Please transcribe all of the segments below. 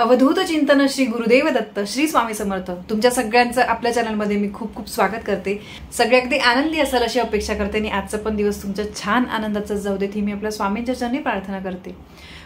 अवधूत चिंतन श्री गुरुदेव दत्त श्री स्वामी समर्थ। तुमच्या सगळ्यांचं आपल्या चॅनलमध्ये मी खूप खूप स्वागत करते। सगळे अगदी आनंदी असाल अशी अपेक्षा करते आणि आजचा पण दिवस तुमचा छान आनंदाचा जाऊ देत ही मी आपल्या स्वामींच्या चरणी प्रार्थना करते।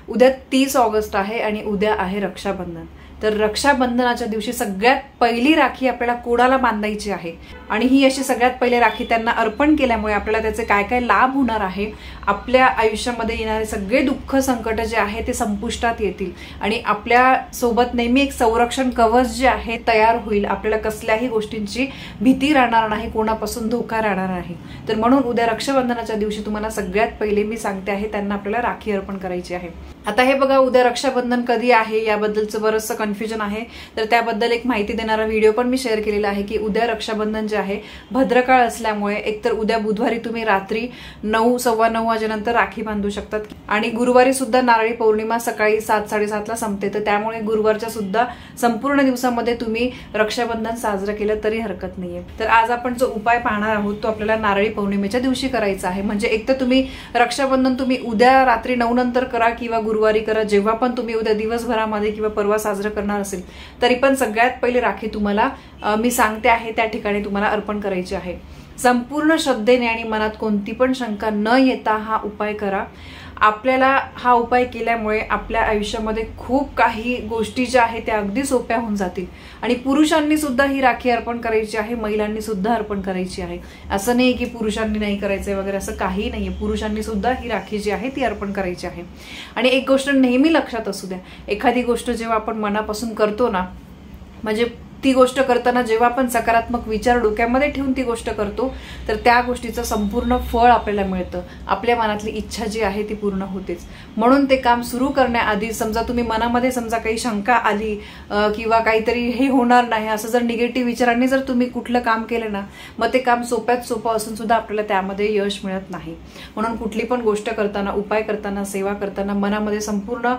उद्या 30 ऑगस्ट आहे आणि उद्या आहे रक्षाबंधन। तर रक्षाबंधनाच्या दिवशी सगळ्यात पहिली राखी आपल्याला कोणाला बांधायची आहे आणि ही अशी सगळ्यात पहिली राखी त्यांना अर्पण केल्यामुळे आपल्याला त्याचे काय काय लाभ होणार आहे, आपल्या आयुष्यामध्ये येणारे सगळे दुःख संकट जे आहे ते संपुष्टात येतील आणि आपल्या सोबत नेहमी एक संरक्षण कवच जे आहे तयार होईल। आपल्याला कसल्याही गोष्टींची भीती राहणार नाही, कोणापासून धोका राहणार नाही। तर म्हणून उद्या रक्षाबंधनाच्या दिवशी तुम्हाला सगळ्यात पहिले मी सांगते आहे त्यांना आपल्याला राखी अर्पण करायची आहे। आता हे बघा उद्या रक्षाबंधन कधी आहे याबद्दलचं बरंच कन्फ्यूजन आहे, तर त्याबद्दल एक माहिती देणारा व्हिडिओ पण मी शेअर केलेला आहे की उद्या रक्षाबंधन जे आहे भद्रकाळ असल्यामुळे एकतर उद्या बुधवारी तुम्ही रात्री 9, 9:15 वाजेनंतर राखी बांधू शकतात आणि गुरुवारी सुद्धा नारळी पौर्णिमा सकाळी 7, 7:30 ला संपते। तर त्यामुळे गुरुवारच्या सुद्धा संपूर्ण दिवसामध्ये तुम्ही रक्षाबंधन साजरा केलं तरी हरकत नाहीये। तर आज आपण जो उपाय पाहणार आहोत तो आपल्याला नारळी पौर्णिमेच्या दिवशी करायचा आहे। म्हणजे एक तर तुम्ही रक्षाबंधन तुम्ही उद्या रात्री 9 नंतर करा किंवा गुरुवारी करा, जेव्हा पण तुम्ही उद्या दिवसभरामध्ये किंवा परवा साजरा करणार असेल तरी पण सगळ्यात पहिले राखी तुम्हाला मी सांगते आहे त्या ठिकाणी तुम्हाला अर्पण करायची आहे। संपूर्ण श्रद्धेने आणि मनात कोणती पण शंका न येता हा उपाय करा। आपल्याला हा उपाय केल्यामुळे आपल्या आयुष्यामध्ये खूप काही गोष्टी ज्या आहेत त्या अगदी सोप्या होऊन जातील आणि पुरुषांनी सुद्धा ही राखी अर्पण करायची आहे, महिलांनी सुद्धा अर्पण करायची आहे। असं नाही की पुरुषांनी नाही करायचंय वगैरे, असं काही नाहीये। पुरुषांनी सुद्धा ही राखी जी आहे ती अर्पण करायची आहे। आणि एक गोष्ट नेहमी लक्षात असू द्या, एखादी गोष्ट जेव्हा आपण मनापासून करतो ना, म्हणजे ती गोष्ट करताना जेव्हा आपण सकारात्मक विचार डोक्यामध्ये ठेवून ती गोष्ट करतो तर त्या गोष्टीचं संपूर्ण फळ आपल्याला मिळतं। आपल्या मनातली इच्छा जी आहे ती पूर्ण होतेच। म्हणून ते काम सुरू करण्याआधी समजा तुम्ही मनामध्ये समजा काही शंका आली किंवा काहीतरी हे होणार नाही असं जर निगेटिव्ह विचारांनी जर तुम्ही कुठलं काम केलं ना, मग ते काम सोप्यात सोपं असून सुद्धा आपल्याला त्यामध्ये यश मिळत नाही। म्हणून कुठली पण गोष्ट करताना, उपाय करताना, सेवा करताना मनामध्ये संपूर्ण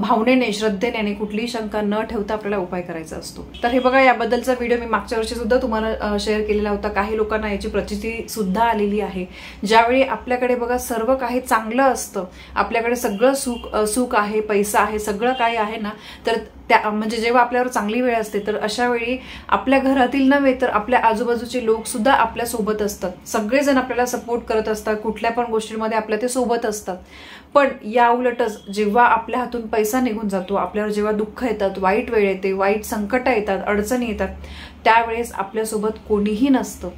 भावनेने, श्रद्धेने आणि कुठलीही शंका न ठेवता आपल्याला उपाय करायचा असतो। तर हे बघा याबद्दलचा व्हिडिओ मी मागच्या वर्षी सुद्धा तुम्हाला शेअर केलेला होता। काही लोकांना याची प्रचिती सुद्धा आलेली आहे। ज्यावेळी आपल्याकडे बघा सर्व काही चांगलं असतं, आपल्याकडे सगळं सुख आहे, पैसा आहे, सगळं काही आहे ना, तर त्या म्हणजे जेव्हा आपल्यावर चांगली वेळ असते तर अशा वेळी आपल्या घरातील नव्हे तर आपल्या आजूबाजूचे लोक सुद्धा आपल्या सोबत असतात। सगळेजण आपल्याला सपोर्ट करत असतात, कुठल्या पण गोष्टींमध्ये आपल्या ते सोबत असतात। पण या उलटच जेव्हा आपल्या हातून पैसा निघून जातो, आपल्यावर जेव्हा दुःख येतात, वाईट वेळ येते, वाईट संकट येतात, अडचणी येतात, त्यावेळेस आपल्यासोबत कोणीही नसतं।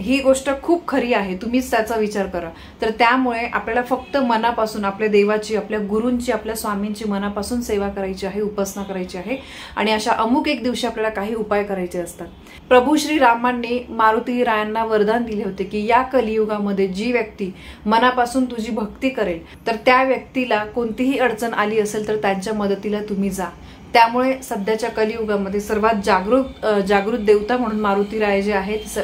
ही गोष्ट खूप खरी आहे, तुम्हीच त्याचा विचार करा। तर त्यामुळे आपल्याला फक्त मनापासून आपल्या देवाची, आपल्या गुरूंची, आपल्या स्वामींची मनापासून सेवा करायची आहे, उपासना करायची आहे आणि अशा अमुक एक दिवशी आपल्याला काही उपाय करायचे असतात। प्रभू श्री रामांनी मारुती रायांना वरदान दिले होते की या कलियुगामध्ये जी व्यक्ती मनापासून तुझी भक्ती करेल तर त्या व्यक्तीला कोणतीही अडचण आली असेल तर त्यांच्या मदतीला तुम्ही जा। त्यामुळे सध्याच्या कलियुगामध्ये सर्वात जागृत देवता म्हणून मारुती राय जे आहेत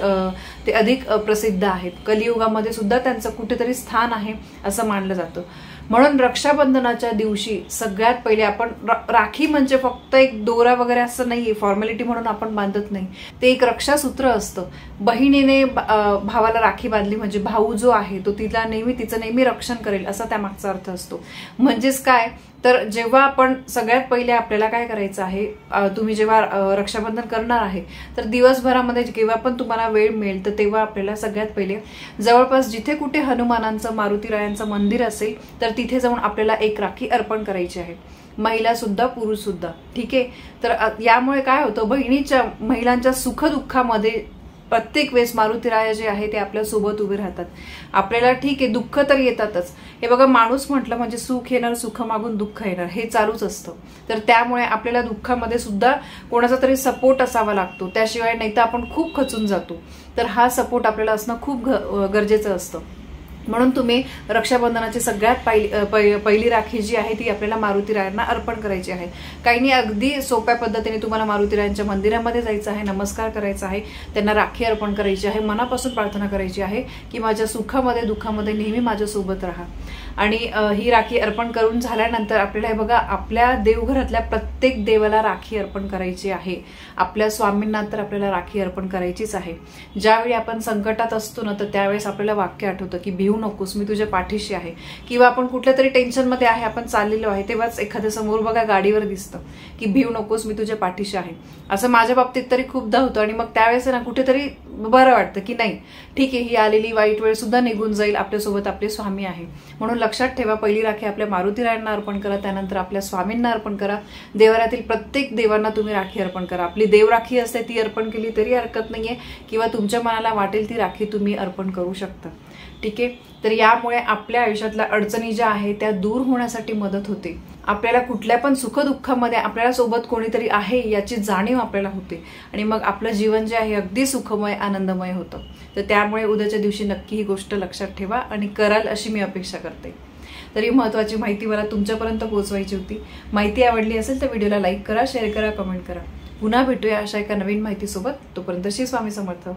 ते अधिक प्रसिद्ध आहेत। कलियुगामध्ये सुद्धा त्यांचं कुठेतरी स्थान आहे असं मानलं जातं। म्हणून रक्षाबंधनाच्या दिवशी सगळ्यात पहिले आपण राखी म्हणजे फक्त एक दोरा वगैरे असं नाहीये, फॉर्मॅलिटी म्हणून आपण बांधत नाही, ते एक रक्षासूत्र असतं। बहिणीने भावाला राखी बांधली म्हणजे भाऊ जो आहे तो तिला नेहमी, तिचं नेहमी रक्षण करेल असा त्यामागचा अर्थ असतो। म्हणजेच काय, तर जेव्हा आपण सगळ्यात पहिले आपल्याला काय करायचं आहे, तुम्ही जेव्हा रक्षाबंधन करणार आहे तर दिवसभरामध्ये जेव्हा पण तुम्हाला वेळ मिळेल तर तेव्हा आपल्याला सगळ्यात पहिले जवळपास जिथे कुठे हनुमानांचं, मारुतीरायांचं मंदिर असेल तर तिथे जाऊन आपल्याला एक राखी अर्पण करायची आहे। महिला सुद्धा, पुरुष सुद्धा, ठीक आहे। तर यामुळे काय होतं, बहिणीच्या, महिलांच्या सुखदुःखामध्ये प्रत्येक वेळेस मारुतीराय जे आहे ते आपल्या सोबत उभे राहतात। आपल्याला ठीक आहे दुःख तर येतातच, हे बघा माणूस म्हटलं म्हणजे सुख येणार, सुख मागून दुःख येणार, हे चालूच असतं। तर त्यामुळे आपल्याला दुःखामध्ये सुद्धा कोणाचा तरी सपोर्ट असावा लागतो, त्याशिवाय नाही तर आपण खूप खचून जातो। तर हा सपोर्ट आपल्याला असणं खूप गरजेचं असतं। म्हणून तुम्ही रक्षाबंधनाची सगळ्यात पहिली राखी जी आहे ती आपल्याला मारुतीरायांना अर्पण करायची आहे। काहींनी अगदी सोप्या पद्धतीने तुम्हाला मारुतीरायांच्या मंदिरामध्ये जायचं आहे, नमस्कार करायचा आहे, त्यांना राखी अर्पण करायची आहे, मनापासून प्रार्थना करायची आहे की माझ्या सुखामध्ये, दुःखामध्ये नेहमी माझ्यासोबत राहा। आणि ही राखी अर्पण करून झाल्यानंतर आपल्याला बघा आपल्या देवघरातल्या प्रत्येक देवाला राखी अर्पण करायची आहे। आपल्या स्वामींना तर आपल्याला राखी अर्पण करायचीच आहे। ज्यावेळी आपण संकटात असतो ना तर त्यावेळेस आपल्याला वाक्य आठवतं की भिऊ नकोस मी तुझ्या पाठीशी आहे, किंवा आपण कुठल्यातरी टेंशन मध्ये आहे आपण चाललेलो आहे तेव्हाच एखाद्या समोर बघा गाडीवर दिसतं की भिऊ नकोस मी तुझ्या पाठीशी आहे। असं माझ्या बाबतीत तरी खूपदा होतं आणि मग त्यावेळेस ना कुठेतरी बरं वाटतं की नाही ठीक आहे ही आलेली वाईट वेळ सुद्धा निघून जाईल, आपल्यासोबत आपले स्वामी आहे। म्हणून लक्षात ठेवा पहिली राखी आपल्या मारुती रायांना अर्पण करा, त्यानंतर आपल्या स्वामींना अर्पण करा, देवारातील प्रत्येक देवांना तुम्ही राखी अर्पण करा। आपली देव राखी असते ती अर्पण केली तरी हरकत नाहीये, किंवा तुमच्या मनाला वाटेल ती राखी तुम्ही अर्पण करू शकता। ठीक आहे, तर यामुळे आपल्या आयुष्यातल्या अडचणी ज्या आहेत त्या दूर होण्यासाठी मदत होते। आपल्याला कुठल्या पण सुख दुःखामध्ये आपल्याला सोबत कोणीतरी आहे याची जाणीव आपल्याला होते आणि मग आपलं जीवन जे आहे अगदी सुखमय आनंदमय होतं। तर त्यामुळे उद्याच्या दिवशी नक्की ही गोष्ट लक्षात ठेवा आणि कराल अशी मी अपेक्षा करते। तर ही महत्त्वाची माहिती मला तुमच्यापर्यंत पोहोचवायची होती। माहिती आवडली असेल तर व्हिडिओला लाईक करा, शेअर करा, कमेंट करा। पुन्हा भेटूया अशा एका नवीन माहितीसोबत। तोपर्यंत श्री स्वामी समर्थ।